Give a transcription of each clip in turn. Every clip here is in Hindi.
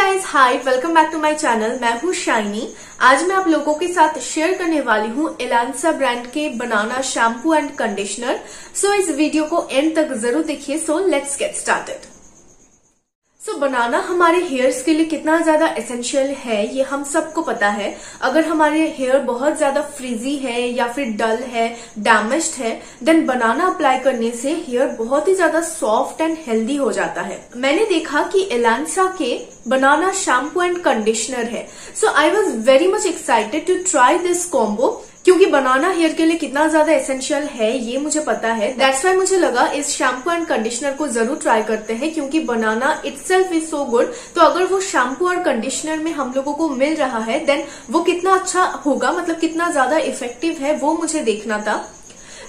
Guys hi, welcome back to my channel. मैं हूँ शाइनी। आज मैं आप लोगों के साथ शेयर करने वाली हूँ एलानसा ब्रांड के banana shampoo and conditioner. So इस वीडियो को एंड तक जरूर देखिए। So let's get started. So banana हमारे हेयर्स के लिए कितना ज्यादा एसेंशियल है ये हम सबको पता है। अगर हमारे हेयर बहुत ज्यादा फ्रिजी है या फिर डल है, डैमेज्ड है, देन बनाना अप्लाई करने से हेयर बहुत ही ज्यादा सॉफ्ट एंड हेल्दी हो जाता है। मैंने देखा कि एलानसा के बनाना शैम्पू एंड कंडीशनर है। So I was very much excited to try this combo, क्योंकि बनाना हेयर के लिए कितना ज्यादा एसेंशियल है ये मुझे पता है। दैट्स वाई मुझे लगा इस शैम्पू एंड कंडीशनर को जरूर ट्राई करते हैं, क्योंकि banana itself is so good. तो अगर वो शैम्पू और कंडीशनर में हम लोगों को मिल रहा है देन वो कितना अच्छा होगा, मतलब कितना ज्यादा इफेक्टिव है वो मुझे देखना था।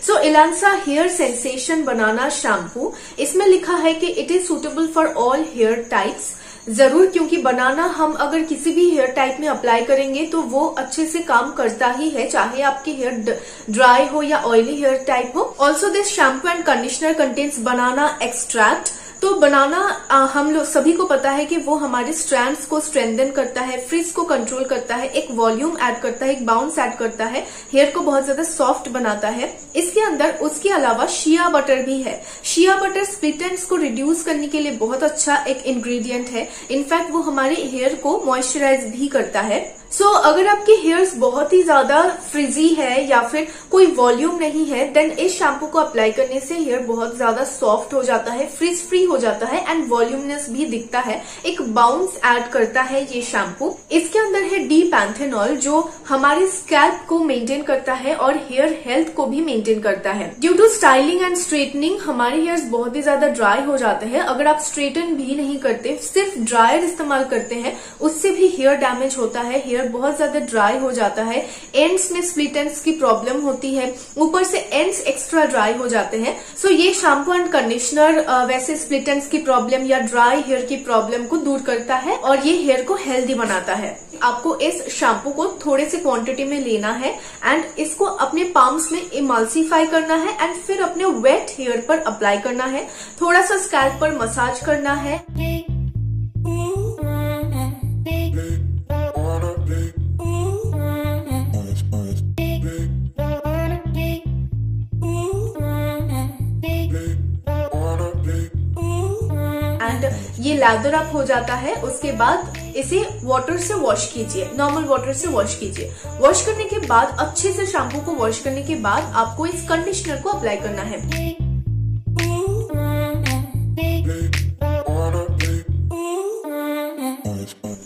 So Elansa hair sensation banana shampoo, इसमें लिखा है कि it is suitable for all hair types. जरूर, क्योंकि बनाना हम अगर किसी भी हेयर टाइप में अप्लाई करेंगे तो वो अच्छे से काम करता ही है, चाहे आपके हेयर ड्राई हो या ऑयली हेयर टाइप हो। Also this shampoo and conditioner contains banana extract. तो बनाना हम लोग सभी को पता है कि वो हमारे स्ट्रैंड्स को स्ट्रेंथन करता है, फ्रिज को कंट्रोल करता है, एक वॉल्यूम ऐड करता है, एक बाउंस ऐड करता है, हेयर को बहुत ज्यादा सॉफ्ट बनाता है। इसके अंदर उसके अलावा शिया बटर भी है। शिया बटर स्प्लिट एंड्स को रिड्यूस करने के लिए बहुत अच्छा एक इंग्रेडिएंट है। इनफैक्ट वो हमारे हेयर को मॉइस्चराइज भी करता है। सो अगर आपके हेयर्स बहुत ही ज्यादा फ्रिजी है या फिर कोई वॉल्यूम नहीं है देन इस शैम्पू को अप्लाई करने से हेयर बहुत ज्यादा सॉफ्ट हो जाता है, फ्रिज फ्री हो जाता है एंड वॉल्यूमनेस भी दिखता है। एक बाउंस ऐड करता है ये शैम्पू। इसके अंदर है डी पैंथेनॉल, जो हमारे स्कैल्प को मेंटेन करता है और हेयर हेल्थ को भी मेंटेन करता है। Due to styling and straightening हमारे हेयर्स बहुत ही ज्यादा ड्राई हो जाते हैं। अगर आप स्ट्रेटन भी नहीं करते, सिर्फ ड्रायर इस्तेमाल करते हैं, उससे भी हेयर डैमेज होता है, हेयर बहुत ज्यादा ड्राई हो जाता है, एंड्स में स्प्लिट एंड्स की प्रॉब्लम होती है, ऊपर से एंड्स एक्स्ट्रा ड्राई हो जाते हैं। सो ये शैम्पू एंड कंडीशनर वैसे स्प्लिट एंड्स की प्रॉब्लम या ड्राई हेयर की प्रॉब्लम को दूर करता है और ये हेयर को हेल्दी बनाता है। आपको इस शैम्पू को थोड़े से क्वांटिटी में लेना है एंड इसको अपने पाम्स में इमल्सिफाई करना है एंड फिर अपने वेट हेयर पर अप्लाई करना है, थोड़ा सा स्कैल्प पर मसाज करना है। ये लैदर अप हो जाता है। उसके बाद इसे वाटर से वॉश कीजिए, नॉर्मल वाटर से वॉश कीजिए। वॉश करने के बाद, अच्छे से शैम्पू को वॉश करने के बाद आपको इस कंडीशनर को अप्लाई करना है।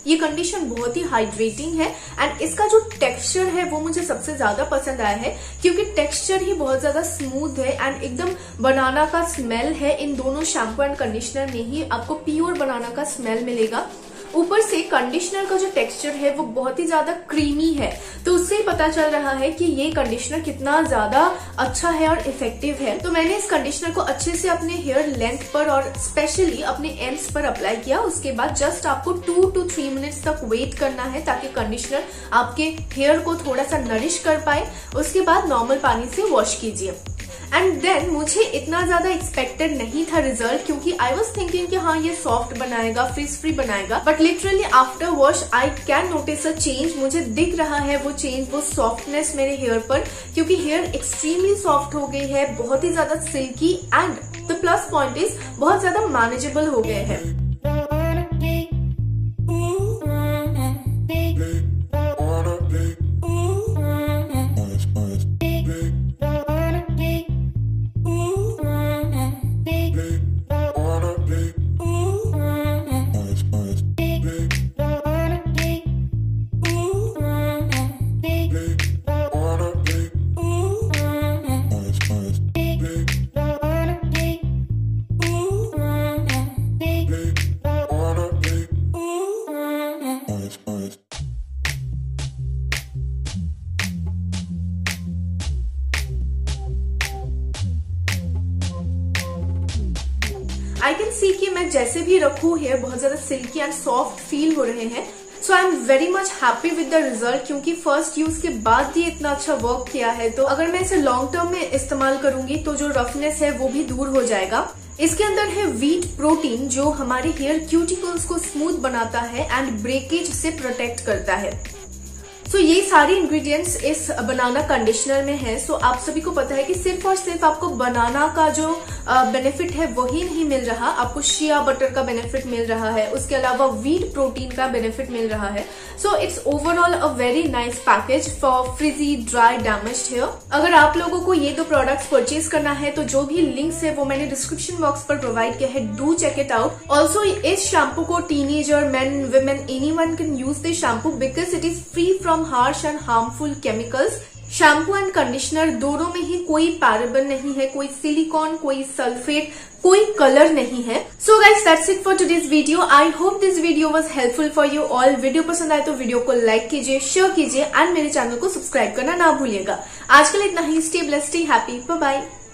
ये कंडीशन बहुत ही हाइड्रेटिंग है एंड इसका जो टेक्सचर है वो मुझे सबसे ज्यादा पसंद आया है, क्योंकि टेक्सचर ही बहुत ज्यादा स्मूथ है एंड एकदम बनाना का स्मेल है। इन दोनों शैम्पू एंड कंडीशनर में ही आपको प्योर बनाना का स्मेल मिलेगा। ऊपर से कंडीशनर का जो टेक्सचर है वो बहुत ही ज्यादा क्रीमी है, तो उससे ही पता चल रहा है कि ये कंडीशनर कितना ज्यादा अच्छा है और इफेक्टिव है। तो मैंने इस कंडीशनर को अच्छे से अपने हेयर लेंथ पर और स्पेशली अपने एंड्स पर अप्लाई किया। उसके बाद जस्ट आपको 2 to 3 मिनट्स तक वेट करना है ताकि कंडीशनर आपके हेयर को थोड़ा सा नरिश कर पाए। उसके बाद नॉर्मल पानी से वॉश कीजिए। एंड देन मुझे इतना ज्यादा एक्सपेक्टेड नहीं था रिजल्ट, क्योंकि आई वॉज थिंकिंग कि हाँ ये सॉफ्ट बनाएगा, फ्रिज फ्री बनाएगा, but literally after wash I can notice a change. मुझे दिख रहा है वो चेंज, वो सॉफ्टनेस मेरे हेयर पर, क्योंकि हेयर एक्सट्रीमली सॉफ्ट हो गई है, बहुत ही ज्यादा silky and the plus point is बहुत ज्यादा मैनेजेबल हो गए हैं। आई कैन सी कि मैं जैसे भी रखूं हेयर बहुत ज्यादा सिल्की एंड सॉफ्ट फील हो रहे हैं। So I am very much happy with the result, क्योंकि फर्स्ट यूज के बाद ही इतना अच्छा वर्क किया है। तो अगर मैं इसे लॉन्ग टर्म में इस्तेमाल करूंगी तो जो रफनेस है वो भी दूर हो जाएगा। इसके अंदर है व्हीट प्रोटीन जो हमारे हेयर क्यूटिकल्स को स्मूथ बनाता है एंड ब्रेकेज से प्रोटेक्ट करता है। सो ये सारे इंग्रेडिएंट्स इस बनाना कंडीशनर में है। सो आप सभी को पता है कि सिर्फ और सिर्फ आपको बनाना का जो बेनिफिट है वही नहीं मिल रहा, आपको शिया बटर का बेनिफिट मिल रहा है, उसके अलावा व्हीट प्रोटीन का बेनिफिट मिल रहा है। So it's overall a very nice package for frizzy dry damaged hair. अगर आप लोगों को ये दो प्रोडक्ट्स परचेज करना है तो जो भी लिंक्स है वो मैंने डिस्क्रिप्शन बॉक्स पर प्रोवाइड किया है, do check it out. Also इस शैम्पू को teenager, men, women, anyone can use this shampoo because it is free from harsh and harmful chemicals. Shampoo and conditioner दोनों में ही कोई पैराबन नहीं है, कोई सिलिकॉन, कोई सल्फेट, कोई कलर नहीं है। So guys that's it for today's video. I hope this video was helpful for you all. Video पसंद आए तो वीडियो को लाइक कीजिए, शेयर कीजिए एंड मेरे चैनल को सब्सक्राइब करना ना भूलिएगा। आज के लिए इतना ही। Stay blessed, stay happy, bye bye.